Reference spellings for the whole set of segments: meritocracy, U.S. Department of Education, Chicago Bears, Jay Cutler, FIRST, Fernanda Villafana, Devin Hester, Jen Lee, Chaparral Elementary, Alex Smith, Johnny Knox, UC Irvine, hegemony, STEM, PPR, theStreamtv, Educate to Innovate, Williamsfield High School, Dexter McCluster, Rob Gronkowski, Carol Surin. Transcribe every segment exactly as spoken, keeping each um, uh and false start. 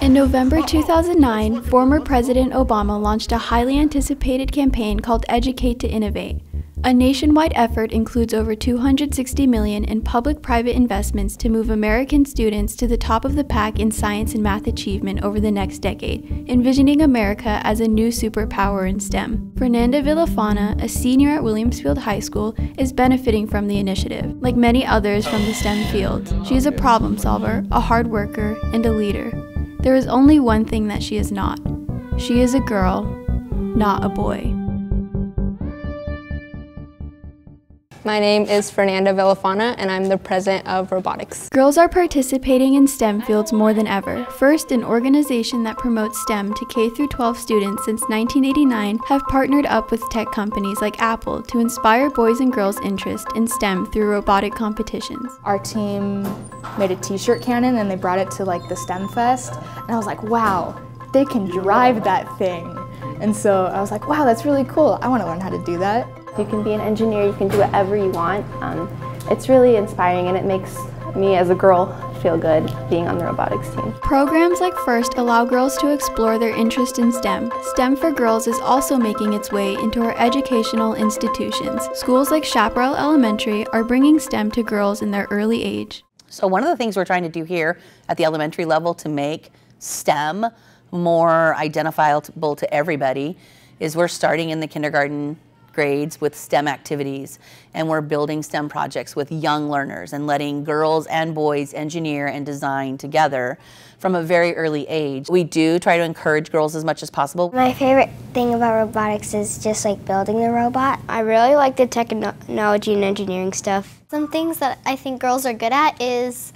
In November two thousand nine, former President Obama launched a highly anticipated campaign called Educate to Innovate. A nationwide effort includes over two hundred sixty million dollars in public-private investments to move American students to the top of the pack in science and math achievement over the next decade, envisioning America as a new superpower in STEM. Fernanda Villafana, a senior at Williamsfield High School, is benefiting from the initiative, like many others from the STEM fields. She is a problem solver, a hard worker, and a leader. There is only one thing that she is not. She is a girl, not a boy. My name is Fernanda Villafana, and I'm the president of robotics. Girls are participating in STEM fields more than ever. FIRST, an organization that promotes STEM to K through twelve students since nineteen eighty-nine, have partnered up with tech companies like Apple to inspire boys and girls' interest in STEM through robotic competitions. Our team made a t-shirt cannon, and they brought it to like the STEM Fest, and I was like, wow, they can drive that thing. And so I was like, wow, that's really cool. I want to learn how to do that. You can be an engineer, you can do whatever you want. Um, it's really inspiring, and it makes me as a girl feel good being on the robotics team. Programs like FIRST allow girls to explore their interest in STEM. STEM for Girls is also making its way into our educational institutions. Schools like Chaparral Elementary are bringing STEM to girls in their early age. So one of the things we're trying to do here at the elementary level to make STEM more identifiable to everybody is we're starting in the kindergarten grades with STEM activities, and we're building STEM projects with young learners and letting girls and boys engineer and design together from a very early age. We do try to encourage girls as much as possible. My favorite thing about robotics is just like building the robot. I really like the technology and engineering stuff. Some things that I think girls are good at is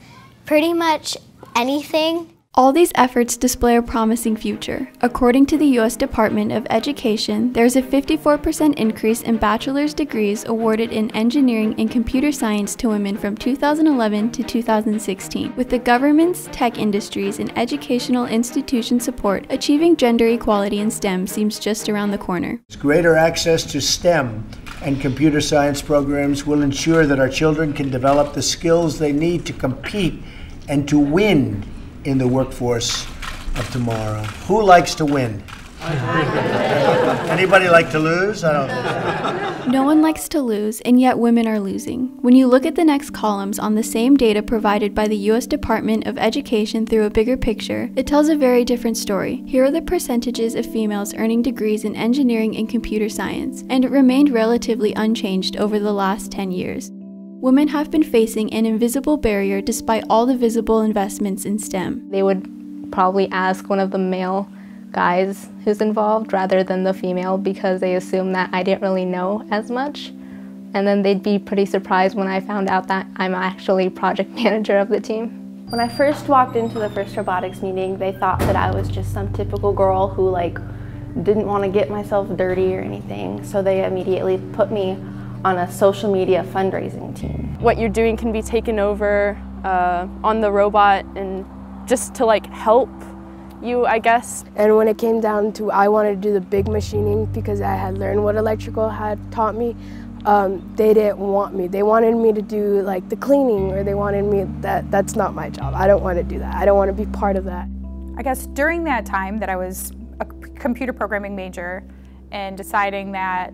pretty much anything. All these efforts display a promising future. According to the U S Department of Education, there is a fifty-four percent increase in bachelor's degrees awarded in engineering and computer science to women from two thousand eleven to two thousand sixteen, with the government's, tech industries, and educational institution support, achieving gender equality in STEM seems just around the corner. Greater access to STEM and computer science programs will ensure that our children can develop the skills they need to compete and to win in the workforce of tomorrow. Who likes to win? Anybody like to lose? I don't know. No one likes to lose, and yet women are losing. When you look at the next columns on the same data provided by the U S Department of Education through a bigger picture, it tells a very different story. Here are the percentages of females earning degrees in engineering and computer science, and it remained relatively unchanged over the last ten years. Women have been facing an invisible barrier despite all the visible investments in STEM. They would probably ask one of the male guys who's involved rather than the female because they assume that I didn't really know as much. And then they'd be pretty surprised when I found out that I'm actually project manager of the team. When I first walked into the FIRST robotics meeting, they thought that I was just some typical girl who like didn't want to get myself dirty or anything. So they immediately put me on a social media fundraising team. What you're doing can be taken over uh, on the robot and just to like help you, I guess. And when it came down to I wanted to do the big machining because I had learned what electrical had taught me, um, they didn't want me. They wanted me to do like the cleaning, or they wanted me, that, that's not my job. I don't want to do that. I don't want to be part of that. I guess during that time that I was a computer programming major and deciding that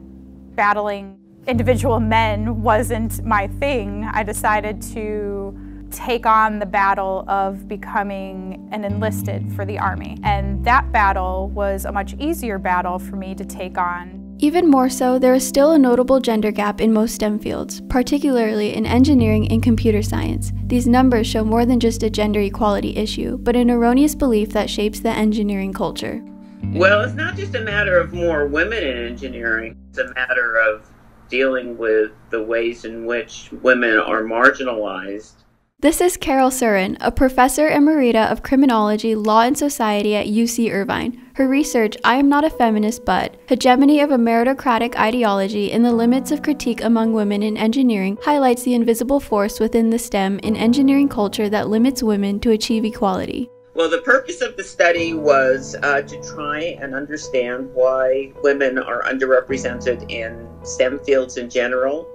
battling individual men wasn't my thing, I decided to take on the battle of becoming an enlisted for the Army. And that battle was a much easier battle for me to take on. Even more so, there is still a notable gender gap in most STEM fields, particularly in engineering and computer science. These numbers show more than just a gender equality issue, but an erroneous belief that shapes the engineering culture. Well, it's not just a matter of more women in engineering, it's a matter of dealing with the ways in which women are marginalized. This is Carol Surin, a professor emerita of criminology, law, and society at U C Irvine. Her research, I Am Not a Feminist But, Hegemony of a Meritocratic Ideology and the Limits of Critique Among Women in Engineering, highlights the invisible force within the STEM in engineering culture that limits women to achieve equality. Well, the purpose of the study was uh, to try and understand why women are underrepresented in STEM fields in general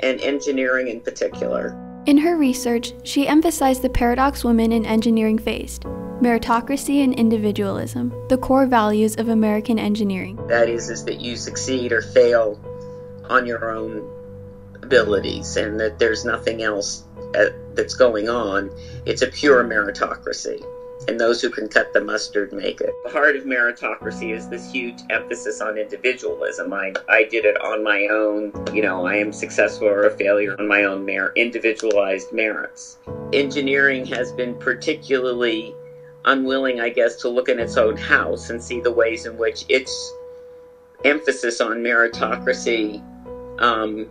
and engineering in particular. In her research, she emphasized the paradox women in engineering faced: meritocracy and individualism, the core values of American engineering. That is, is that you succeed or fail on your own abilities, and that there's nothing else that's going on. It's a pure meritocracy, and those who can cut the mustard make it. The heart of meritocracy is this huge emphasis on individualism. I, I did it on my own. You know, I am successful or a failure on my own merit, individualized merits. Engineering has been particularly unwilling, I guess, to look in its own house and see the ways in which its emphasis on meritocracy um,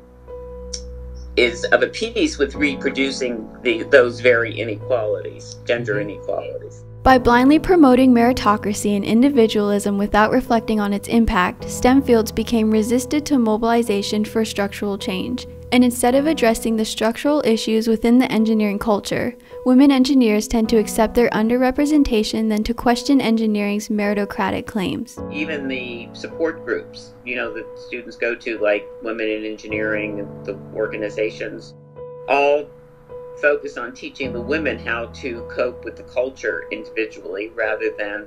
is of a piece with reproducing the, those very inequalities, gender inequalities. By blindly promoting meritocracy and individualism without reflecting on its impact, STEM fields became resistant to mobilization for structural change, and instead of addressing the structural issues within the engineering culture, women engineers tend to accept their underrepresentation than to question engineering's meritocratic claims. Even the support groups, you know, that students go to, like Women in Engineering and the organizations, all focus on teaching the women how to cope with the culture individually rather than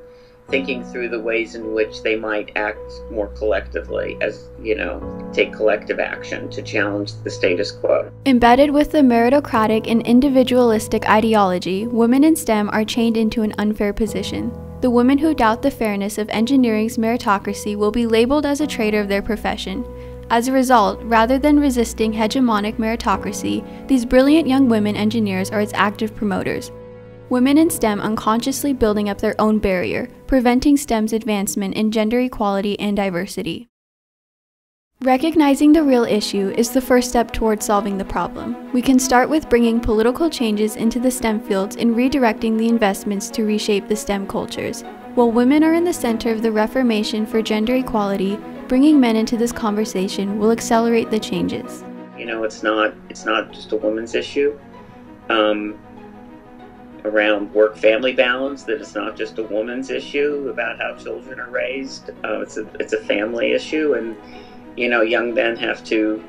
thinking through the ways in which they might act more collectively, as, you know, take collective action to challenge the status quo. Embedded with the meritocratic and individualistic ideology, women in STEM are chained into an unfair position. The women who doubt the fairness of engineering's meritocracy will be labeled as a traitor of their profession. As a result, rather than resisting hegemonic meritocracy, these brilliant young women engineers are its active promoters. Women in STEM unconsciously building up their own barrier, preventing STEM's advancement in gender equality and diversity. Recognizing the real issue is the first step toward solving the problem. We can start with bringing political changes into the STEM fields and redirecting the investments to reshape the STEM cultures. While women are in the center of the reformation for gender equality, bringing men into this conversation will accelerate the changes. You know, it's not, it's not just a woman's issue. Um, around work-family balance, that it's not just a woman's issue about how children are raised. Uh, it's, a, it's a family issue, and, you know, young men have to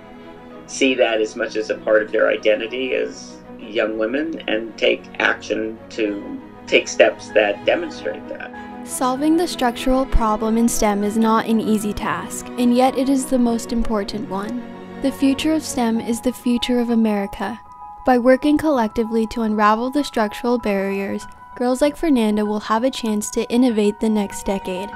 see that as much as a part of their identity as young women and take action to take steps that demonstrate that. Solving the structural problem in STEM is not an easy task, and yet it is the most important one. The future of STEM is the future of America. By working collectively to unravel the structural barriers, girls like Fernanda will have a chance to innovate the next decade.